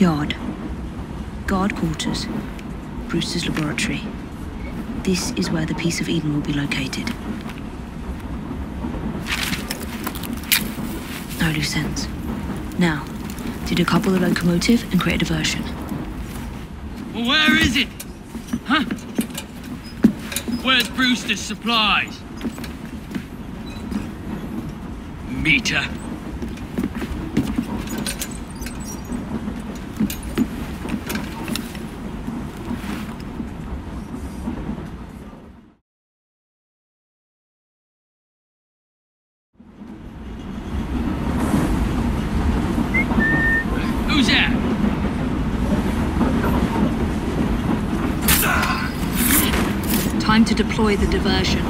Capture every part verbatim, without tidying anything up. Yard. Guard quarters. Brewster's laboratory. This is where the Piece of Eden will be located. No loose ends. Now, decouple the locomotive and create a diversion. Well, where is it? Huh? Where's Brewster's supplies? Meter. To deploy the diversion.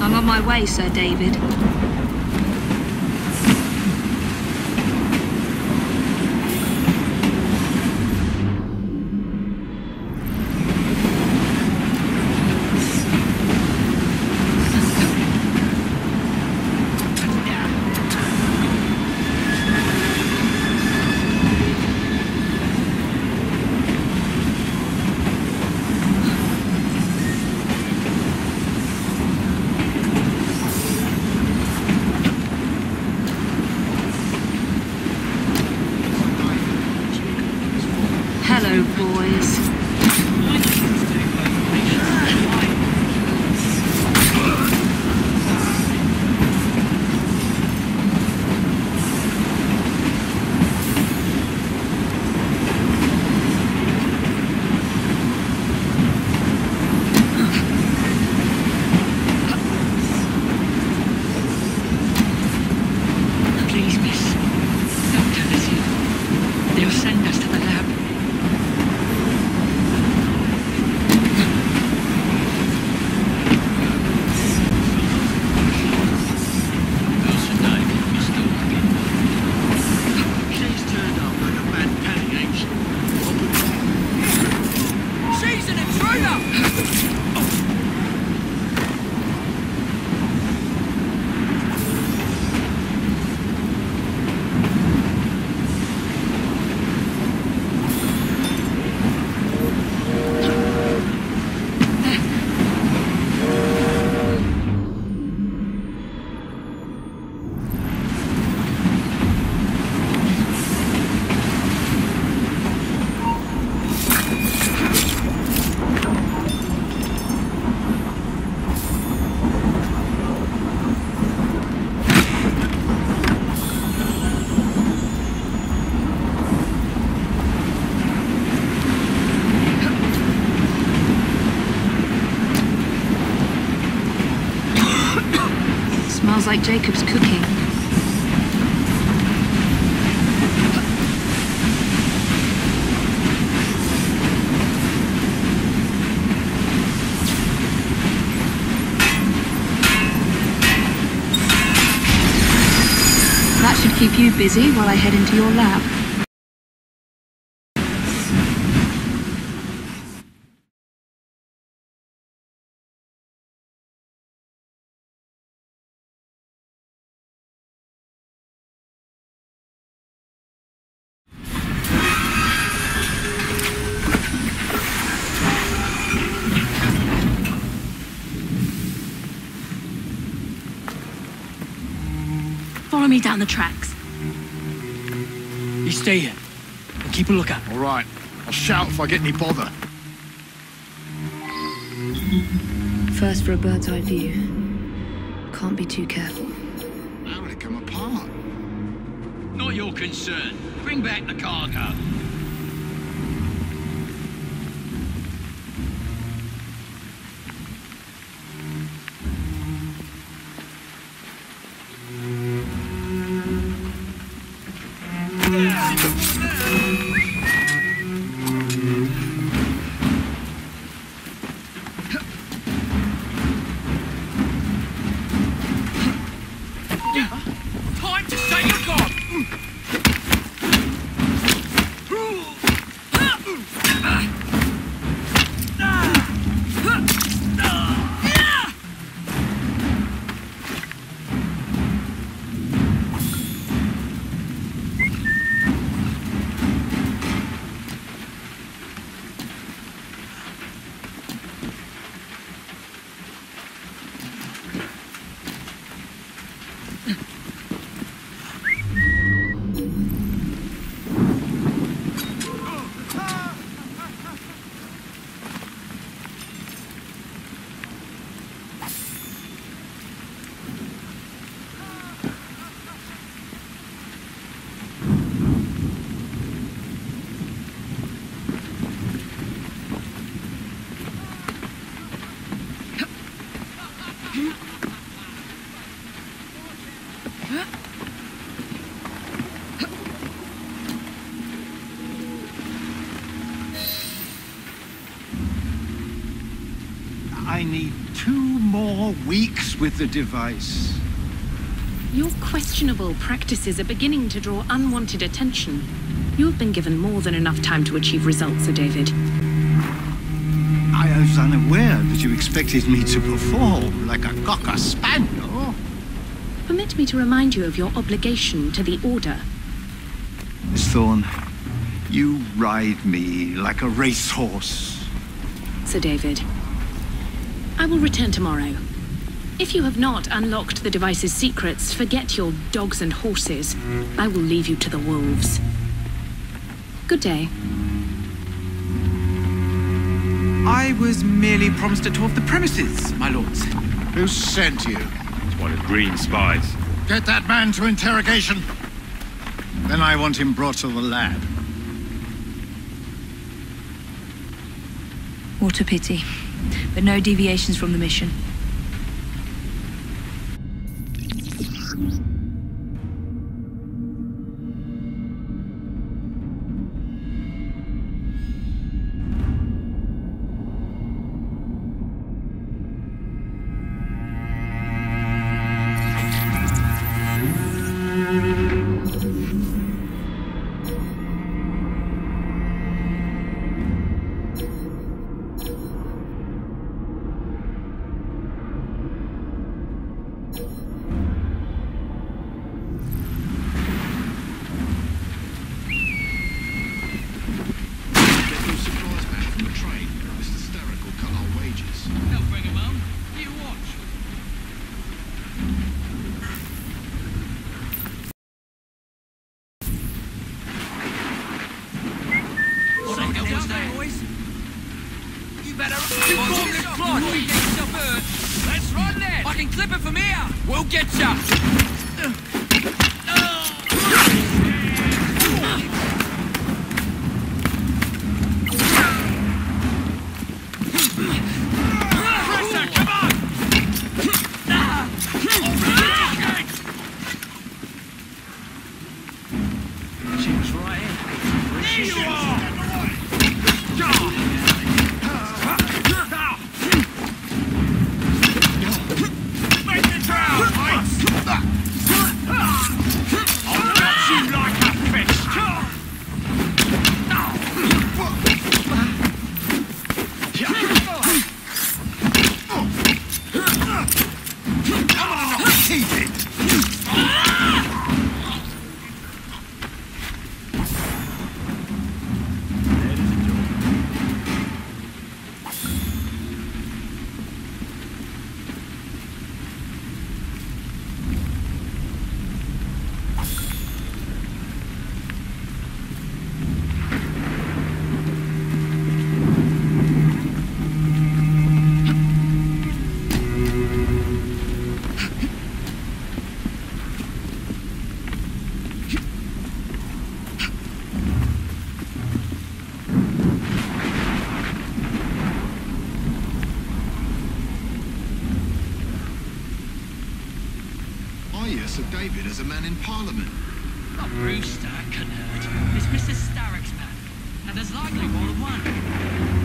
I'm on my way, Sir David. Like Jacob's cooking. That should keep you busy while I head into your lab. Me down the tracks. You stay here and keep a lookout. All right. I'll shout if I get any bother. First for a bird's eye view. Can't be too careful. How did it come apart? Not your concern. Bring back the cargo. Time to say you're gone! I need two more weeks with the device. Your questionable practices are beginning to draw unwanted attention. You have been given more than enough time to achieve results, Sir David. I was unaware that you expected me to perform like a cocker spaniel. Permit me to remind you of your obligation to the Order. Miss Thorne, you ride me like a racehorse. Sir David, I will return tomorrow. If you have not unlocked the device's secrets, forget your dogs and horses. I will leave you to the wolves. Good day. I was merely promised a tour of the premises, my lords. Who sent you? One of Green's spies. Get that man to interrogation. Then I want him brought to the lab. What a pity. But no deviations from the mission. Sir David is a man in Parliament. Not Brewster, canard. It's Missus Starrick's man. And there's likely more than one. Hmm.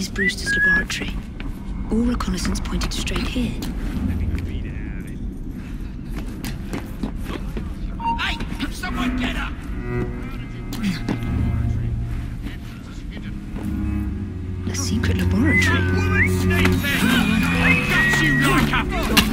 is Brewster's laboratory. All reconnaissance pointed straight here. Hey! Someone get up! A secret laboratory? That woman sneaks in! I got you like a fool!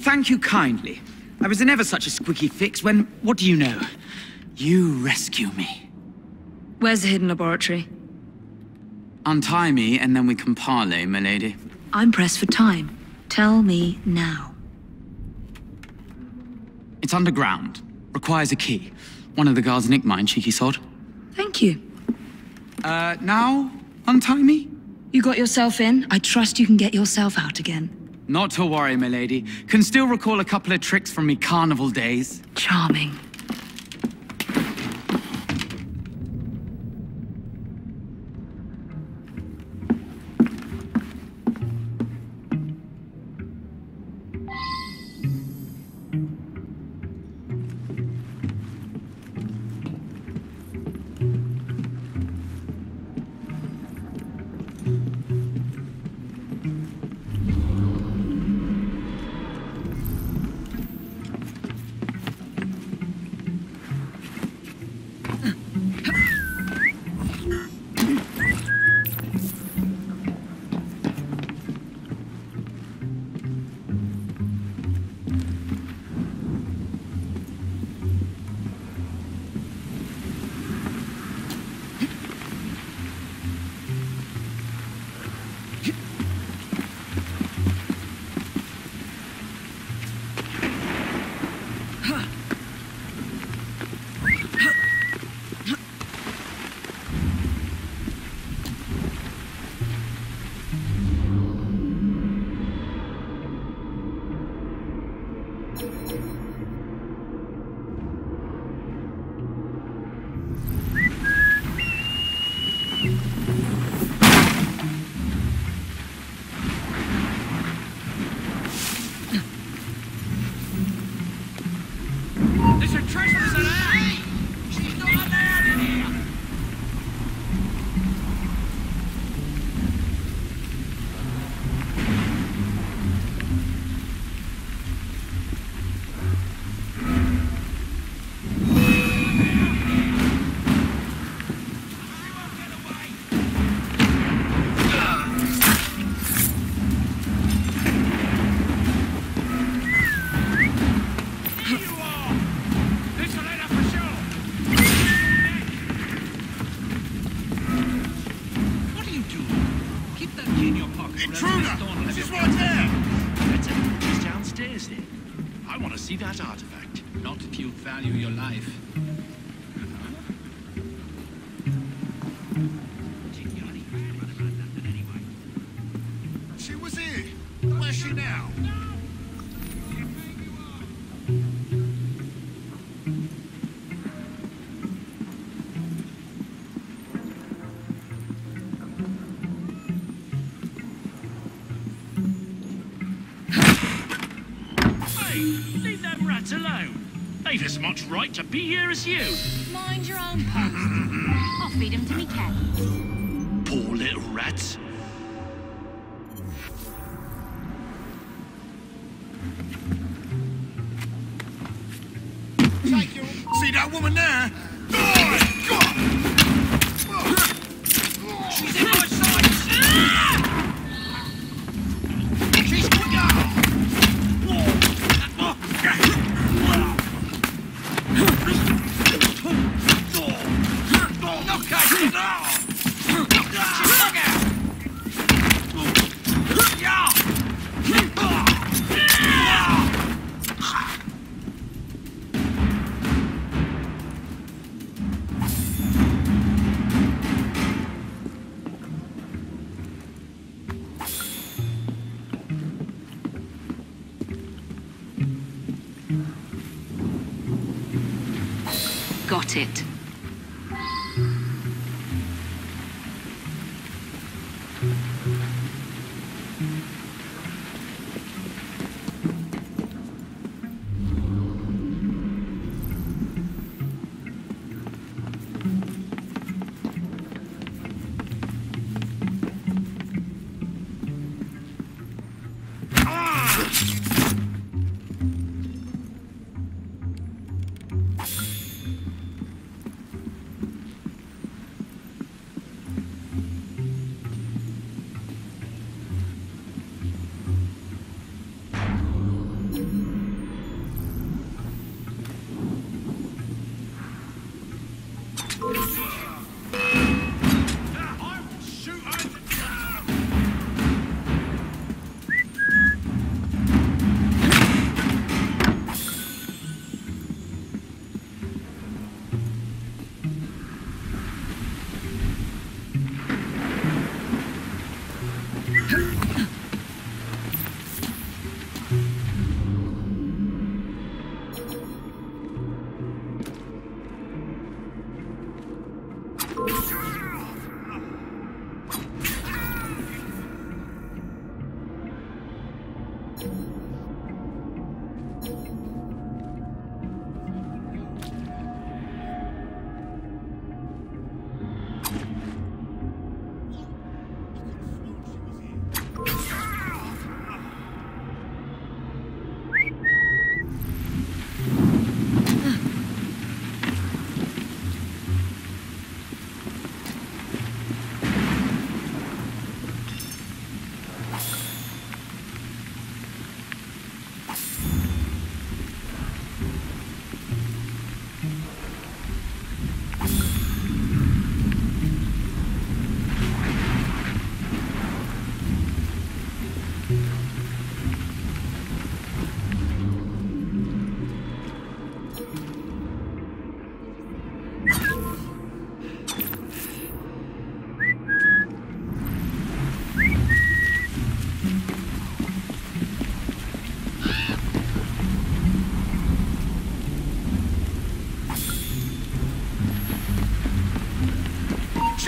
Thank you kindly. I was in ever such a squeaky fix when, what do you know? You rescue me. Where's the hidden laboratory? Untie me and then we can parley, my lady. I'm pressed for time. Tell me now. It's underground. Requires a key. One of the guards nicked mine, cheeky sod. Thank you. Uh, now, untie me? You got yourself in. I trust you can get yourself out again. Not to worry, my lady. Can still recall a couple of tricks from me carnival days. Charming. Now. No. Leave them rats alone. They've as much right to be here as you. Mind your own post. I'll feed them to me cat. Poor little rats. Take your... See that woman there? Oh, God! She's in my sight! Got it.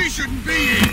Shouldn't be here.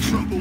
Trouble.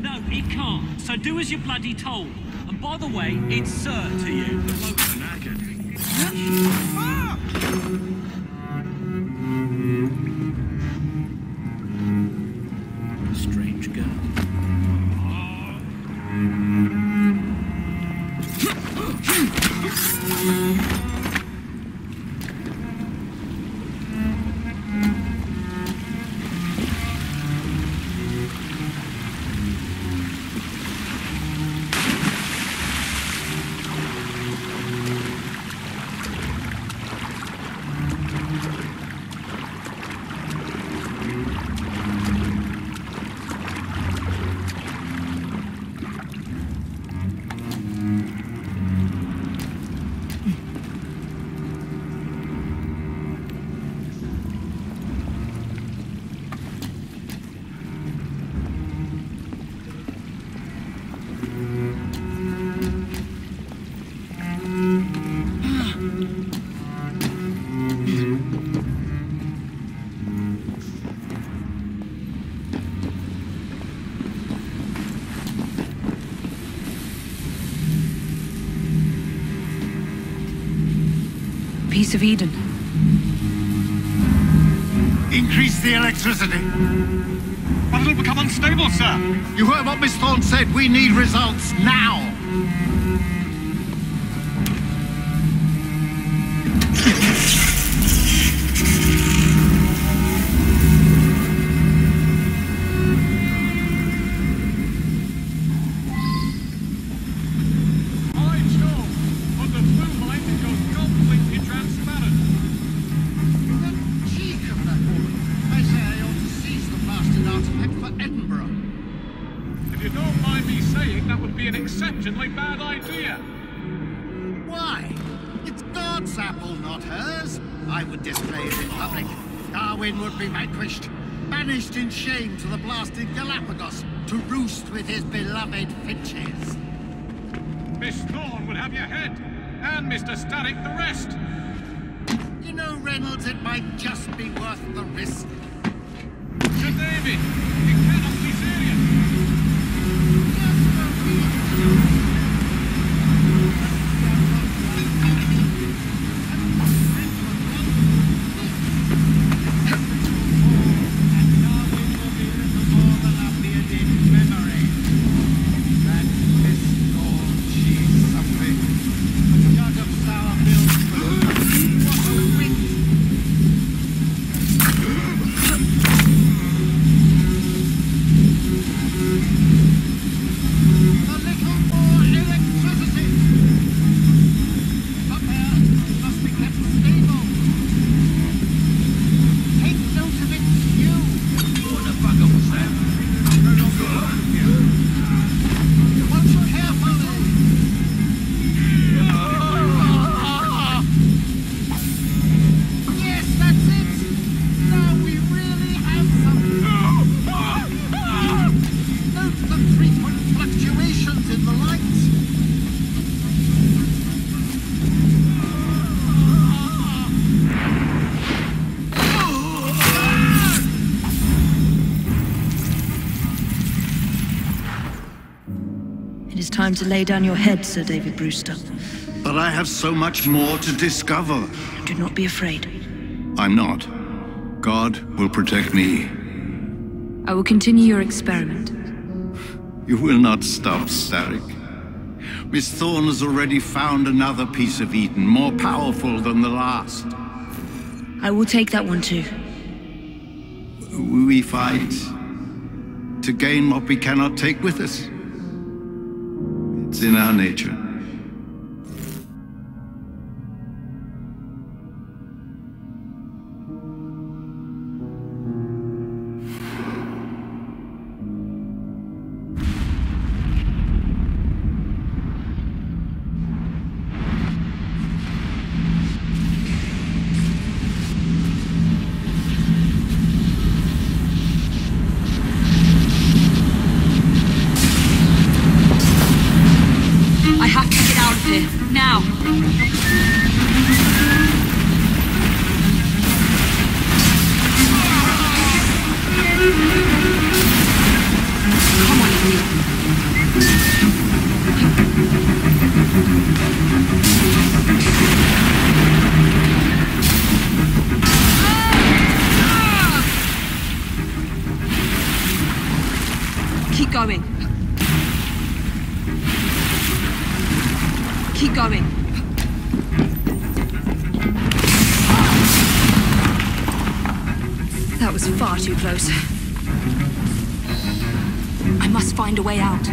No, it can't. So do as you're bloody told. And by the way, it's sir to you. Strange girl. Piece of Eden. Increase the electricity. But it'll become unstable, sir. You heard what Miss Thorne said. We need results now. With his beloved finches. Miss Thorne would have your head, and Mister Starrick the rest. You know, Reynolds, it might just be worth the risk. Sir David, it cannot be serious. Just for time to lay down your head, Sir David Brewster. But I have so much more to discover. Do not be afraid. I'm not. God will protect me. I will continue your experiment. You will not stop, Starrick. Miss Thorne has already found another piece of Eden, more powerful than the last. I will take that one too. We fight to gain what we cannot take with us. It's in our nature. I Keep going. Keep going. That was far too close. I must find a way out.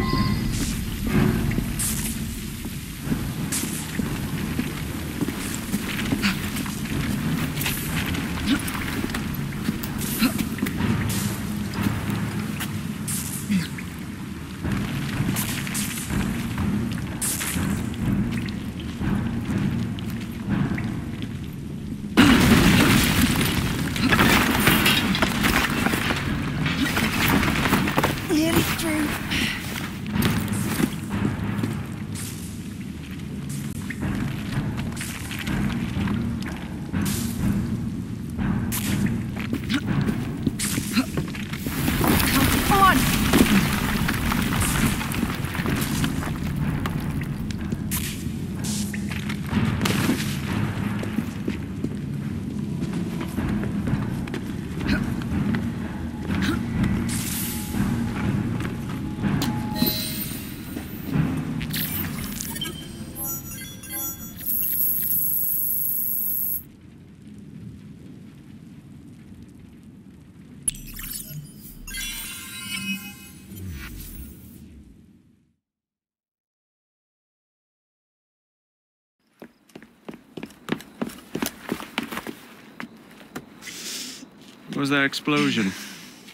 What was that explosion?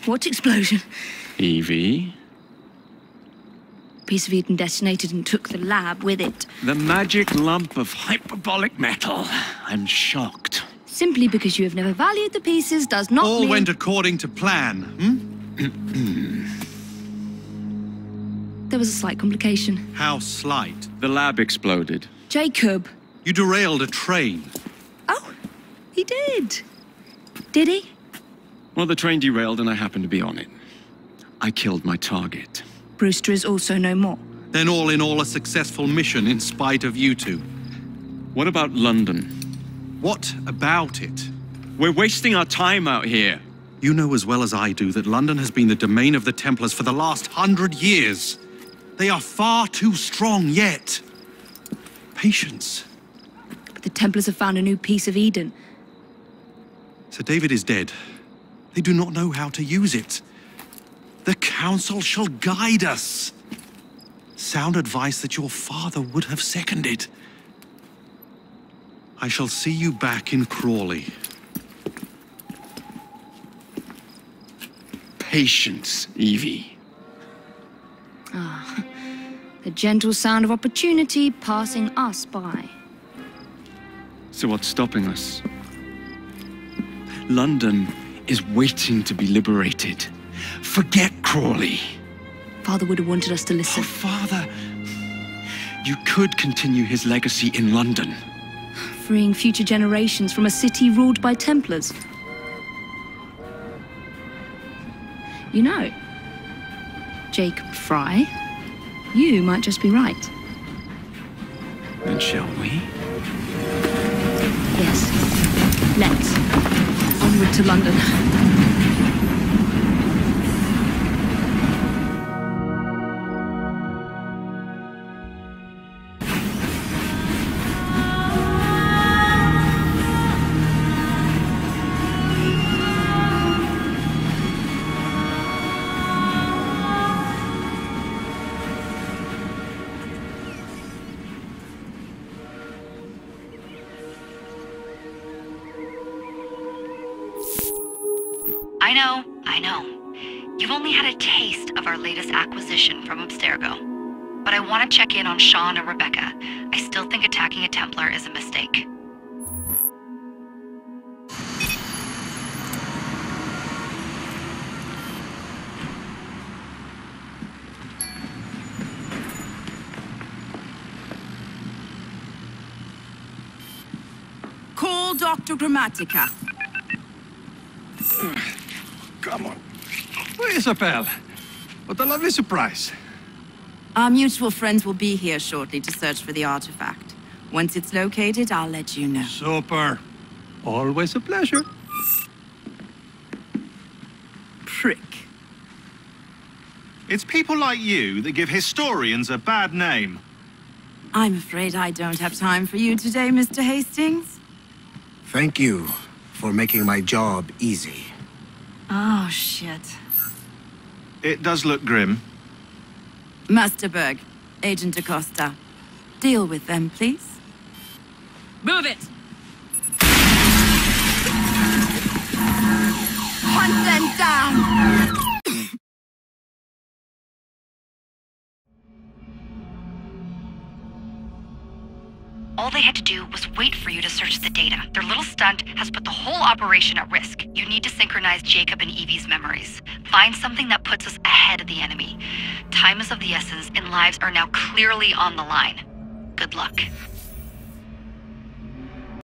What explosion? Evie? Piece of Eden detonated and took the lab with it. The magic lump of hyperbolic metal. I'm shocked. Simply because you have never valued the pieces does not mean... All went according to plan, hmm? There was a slight complication. How slight? The lab exploded. Jacob! You derailed a train. Oh, he did. Did he? Well, the train derailed and I happened to be on it. I killed my target. Brewster is also no more. Then all in all, a successful mission in spite of you two. What about London? What about it? We're wasting our time out here. You know as well as I do that London has been the domain of the Templars for the last hundred years. They are far too strong yet. Patience. But the Templars have found a new piece of Eden. Sir David is dead. They do not know how to use it. The Council shall guide us. Sound advice that your father would have seconded. I shall see you back in Crawley. Patience, Evie. Ah, the gentle sound of opportunity passing us by. So what's stopping us? London is waiting to be liberated. Forget Crawley. Father would have wanted us to listen. Oh, Father! You could continue his legacy in London. Freeing future generations from a city ruled by Templars. You know, Jacob Frye, you might just be right. Then shall we? Yes. Let's. Onward to London. I know, I know. You've only had a taste of our latest acquisition from Abstergo. But I want to check in on Sean and Rebecca. I still think attacking a Templar is a mistake. Call Doctor Grammatica. Come on. Isabel, what a lovely surprise. Our mutual friends will be here shortly to search for the artifact. Once it's located, I'll let you know. Super. Always a pleasure. Prick. It's people like you that give historians a bad name. I'm afraid I don't have time for you today, Mister Hastings. Thank you for making my job easy. Oh, shit. It does look grim. Master Berg, Agent Acosta. Deal with them, please. Move it! Hunt them down! All they had to do was wait for you to search the data. Their little stunt has put the whole operation at risk. You need to synchronize Jacob and Evie's memories. Find something that puts us ahead of the enemy. Time is of the essence, and lives are now clearly on the line. Good luck.